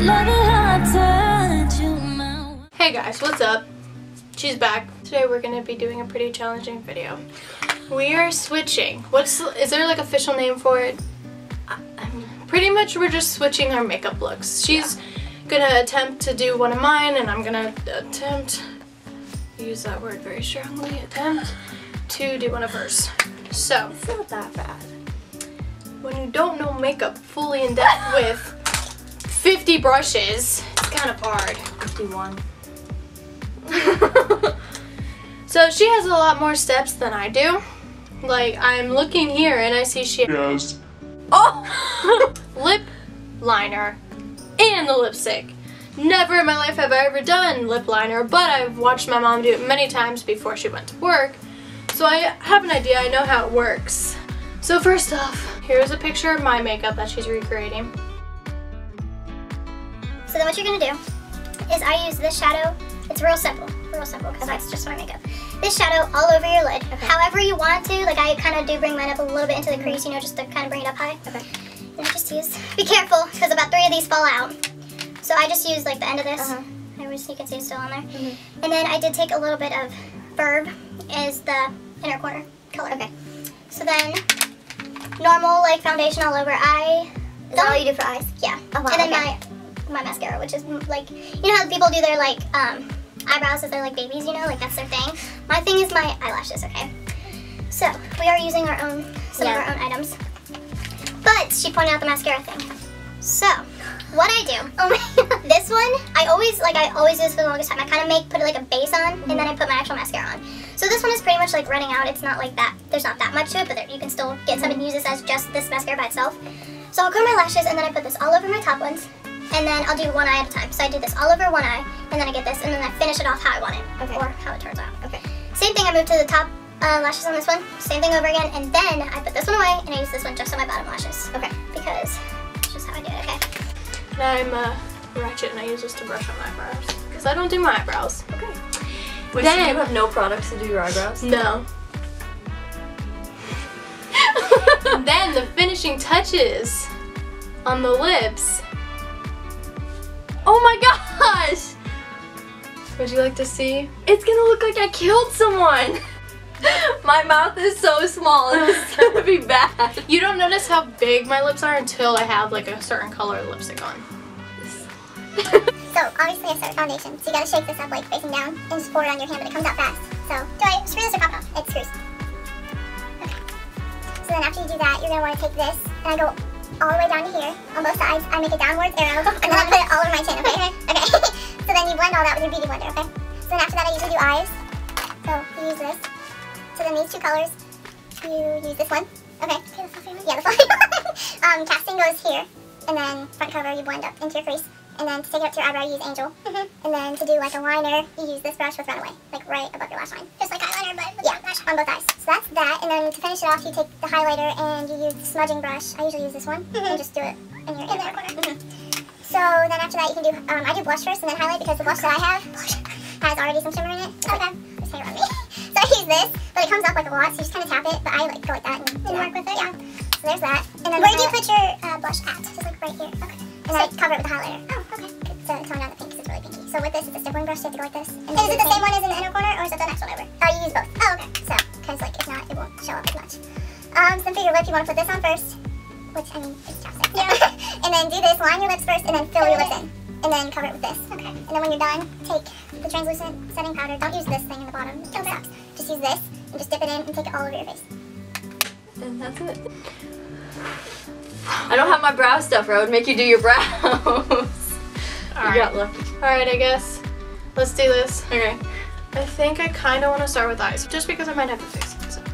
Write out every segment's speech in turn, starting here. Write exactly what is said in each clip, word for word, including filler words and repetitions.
Hey guys, what's up? She's back. Today we're going to be doing a pretty challenging video. We are switching. What's the, is there like an official name for it? I, I mean, pretty much we're just switching our makeup looks. She's yeah. going to attempt to do one of mine and I'm going to attempt, use that word very strongly, attempt to do one of hers. So, it's not that bad. When you don't know makeup fully in depth with fifty brushes, it's kind of hard. fifty-one. So she has a lot more steps than I do. Like, I'm looking here and I see she has oh! lip liner and the lipstick. Never in my life have I ever done lip liner, but I've watched my mom do it many times before she went to work. So I have an idea, I know how it works. So first off, here's a picture of my makeup that she's recreating. So then what you're gonna do is I use this shadow. It's real simple, real simple, because that's just my makeup. This shadow all over your lid, okay. However you want to. Like I kind of do bring mine up a little bit into the crease, you know, just to kind of bring it up high. Okay. And just use, be careful, because about three of these fall out. So I just use like the end of this. Uh-huh. I wish you can see it's still on there. Mm-hmm. And then I did take a little bit of Verb as the inner corner color. Okay. So then, normal like foundation all over eye. Is that all you do for eyes? Yeah. Oh, wow, and then okay. my my mascara, which is like, you know how people do their like um, eyebrows if they're like babies, you know, like that's their thing. My thing is my eyelashes. Okay. So we are using our own some yeah. of our own items, but she pointed out the mascara thing. So what I do? Oh my God, this one I always like. I always do this for the longest time. I kind of make put like a base on, mm-hmm. and then I put my actual mascara on. So this one is pretty much like running out. It's not like that. There's not that much to it, but there, you can still get some and use this as just this mascara by itself. So I'll curl my lashes and then I put this all over my top ones, and then I'll do one eye at a time. So I do this all over one eye, and then I get this, and then I finish it off how I want it, okay. or how it turns out. Okay. Same thing. I move to the top uh, lashes on this one. Same thing over again, and then I put this one away and I use this one just on my bottom lashes. Okay. Because that's just how I do it. Okay. I'm a ratchet and I use this to brush on my eyebrows because I don't do my eyebrows. Okay. Wait, then, so you have no products to do your eyebrows? No. Then the finishing touches on the lips. Oh my gosh! Would you like to see? It's gonna look like I killed someone! My mouth is so small, it's gonna be bad. You don't notice how big my lips are until I have like a certain color lipstick on. So obviously I start with foundation, so you gotta shake this up like facing down and just pour it on your hand, but it comes out fast. So do I screw this or pop it off? It screws. Okay. So then after you do that, you're gonna wanna take this and I go all the way down to here. On both sides, I make a downward arrow and then I put it all over my chin, okay? Okay. So then you blend all that with your beauty blender, okay? So then after that I usually do eyes. So you use this. So then these two colors, you use this one. Okay. Okay, the fluffy one? Yeah, the fluffy one. um, casting goes here. And then front cover you blend up into your crease. And then to take it up to your eyebrow, you use Angel. Mm-hmm. And then to do like a liner, you use this brush with Runaway, like right above your lash line. Just like eyeliner, but with yeah, lash on both eyes. So that's that. And then to finish it off, you take the highlighter and you use the smudging brush. I usually use this one. Mm-hmm. And just do it in your inner corner. Mm-hmm. So then after that, you can do. Um, I do blush first and then highlight because the blush that I have has already some shimmer in it. Okay. okay. This hair on me. So I use this, but it comes up like a lot, so you just kind of tap it. But I like go like that and, and do work that. with it. Yeah. So there's that. And then where do you put your uh, blush at? Just like right here. Okay. And so I cover it with a highlighter. Oh, okay. So it's coming out the pink because it's really pinky. So with this, it's a stippling brush, so you have to go like this. And, and is it the same one as in the inner corner, or is it the next one over? Oh, you use both. Oh, okay. So, because like, if not, it won't show up as much. Um, so then for your lip, you want to put this on first, which, I mean, it's chapstick. Yeah. And then do this, line your lips first, and then fill your lips in. And then cover it with this. Okay. And then when you're done, take the translucent setting powder. Don't use this thing in the bottom. It comes out. Just use this, and just dip it in, and take it all over your face. And that's it. I don't have my brow stuff, or I would make you do your brows. All right. You got lucky. Alright, I guess. Let's do this. Okay. I think I kind of want to start with eyes, just because I might have to fix it. So.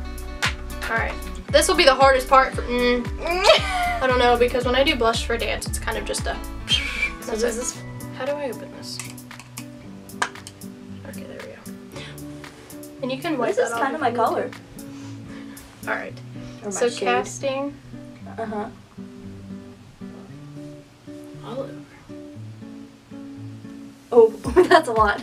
Alright. This will be the hardest part for mm. I don't know, because when I do blush for dance, it's kind of just a... So this it. is... How do I open this? Okay, there we go. And you can wipe this that This is kind of my color. Alright. So shade. casting... Uh-huh. All over. Oh, that's a lot.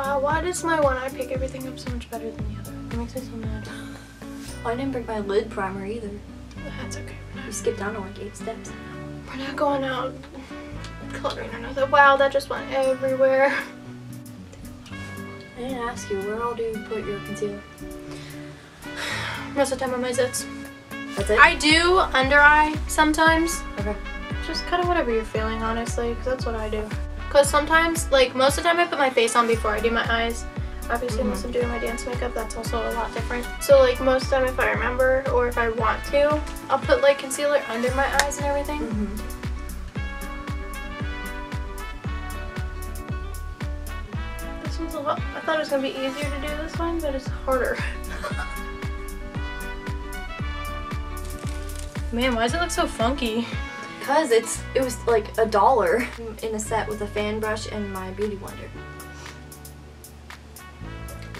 Wow, why does my one eye pick everything up so much better than the other? That makes me so mad. Oh, I didn't bring my lid primer either. That's okay. We skipped down to like eight steps. We're not going out coloring or nothing. Wow, that just went everywhere. I didn't ask you, where all do you put your concealer? Most of the time on my zits. That's it? I do under eye sometimes. Okay. Just kind of whatever you're feeling, honestly, because that's what I do. Because sometimes, like, most of the time I put my face on before I do my eyes. Obviously, mm-hmm. unless I'm doing my dance makeup, that's also a lot different. So, like, most of the time if I remember or if I want to, I'll put, like, concealer under my eyes and everything. Mm-hmm. This one's a lot. I thought it was going to be easier to do this one, but it's harder. Man, why does it look so funky? Because it's, it was like a dollar in a set with a fan brush and my Beauty Blender.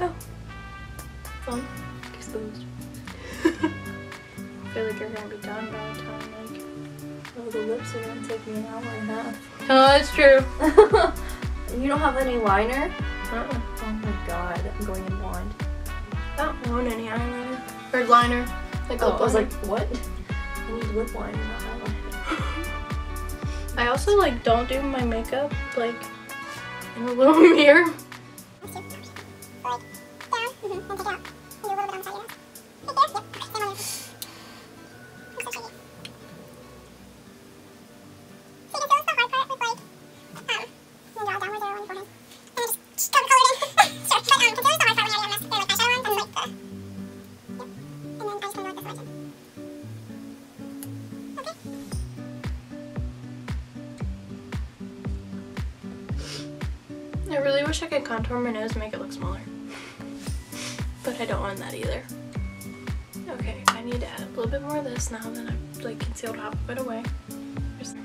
Oh. Fun. Exposed. I feel like you're going to be done by the time, like, oh, the lips are going to take me an hour and a half. Oh, that's true. You don't have any liner? Uh-uh. Oh my god, I'm going in blonde. I don't own any eyeliner. Or liner. Like, oh, I was like, what? I need lip liner, not eyeliner. I also like don't do my makeup like in a little mirror. I really wish I could contour my nose and make it look smaller. But I don't want that either. Okay, I need to add a little bit more of this now that I've like concealed half of it away. Just...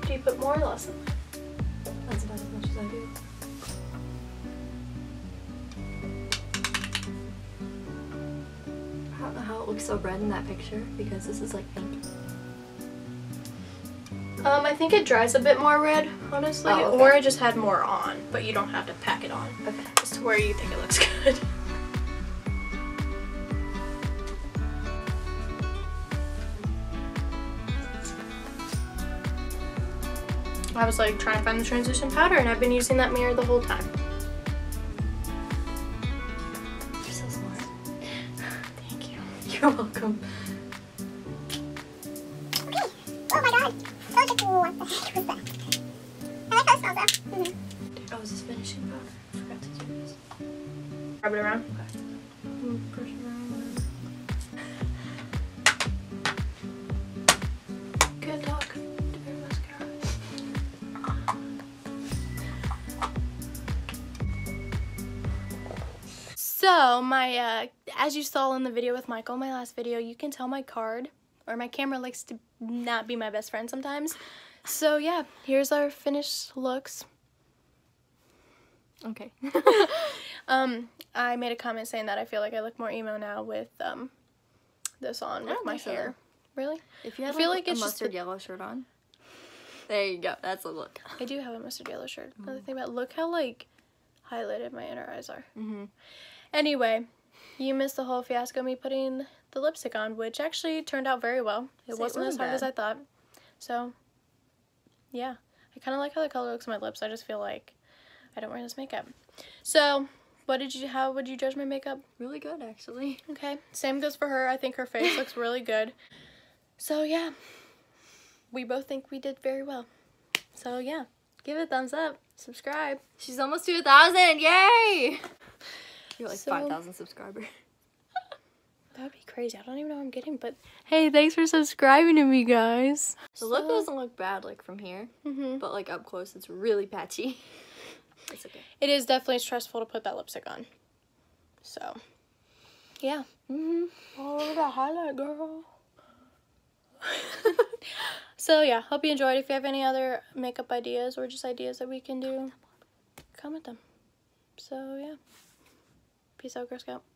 Do you put more or less in there? That's about as much as I do. I don't know how it looks so red in that picture because this is like pink. Um, I think it dries a bit more red, honestly, oh, okay. Or I just had more on, but you don't have to pack it on. Okay. Just to where you think it looks good. I was like trying to find the transition powder, and I've been using that mirror the whole time. You're so smart. Thank you. You're welcome. Rub it around. Okay. Push it around. Good dog. Do your mascara. So my, uh, as you saw in the video with Michael, my last video, you can tell my card or my camera likes to not be my best friend sometimes. So yeah, here's our finished looks. Okay. um, I made a comment saying that I feel like I look more emo now with um, this on with my hair. So. Really? If you have I feel like, like a mustard just... yellow shirt on. There you go. That's a look. I do have a mustard yellow shirt. Mm. Another thing about look how like highlighted my inner eyes are. Mm-hmm. Anyway, you missed the whole fiasco of me putting the lipstick on, which actually turned out very well. It See, wasn't it as hard bad. as I thought. So, yeah. I kind of like how the color looks on my lips. I just feel like I don't wear this makeup. So, what did you, how would you judge my makeup? Really good, actually. Okay, same goes for her. I think her face looks really good. So, yeah, we both think we did very well. So, yeah, give it a thumbs up. Subscribe. She's almost two thousand. Yay! You're like so, five thousand subscribers. That would be crazy. I don't even know what I'm getting, but hey, thanks for subscribing to me, guys. The so, look doesn't look bad, like, from here. Mm-hmm. But, like, up close, it's really patchy. It's okay. It is definitely stressful to put that lipstick on. So, yeah. Mm-hmm. Oh, that highlight, girl. So, yeah. Hope you enjoyed. If you have any other makeup ideas or just ideas that we can do, comment them. Comment them. So, yeah. Peace out, Girl Scout.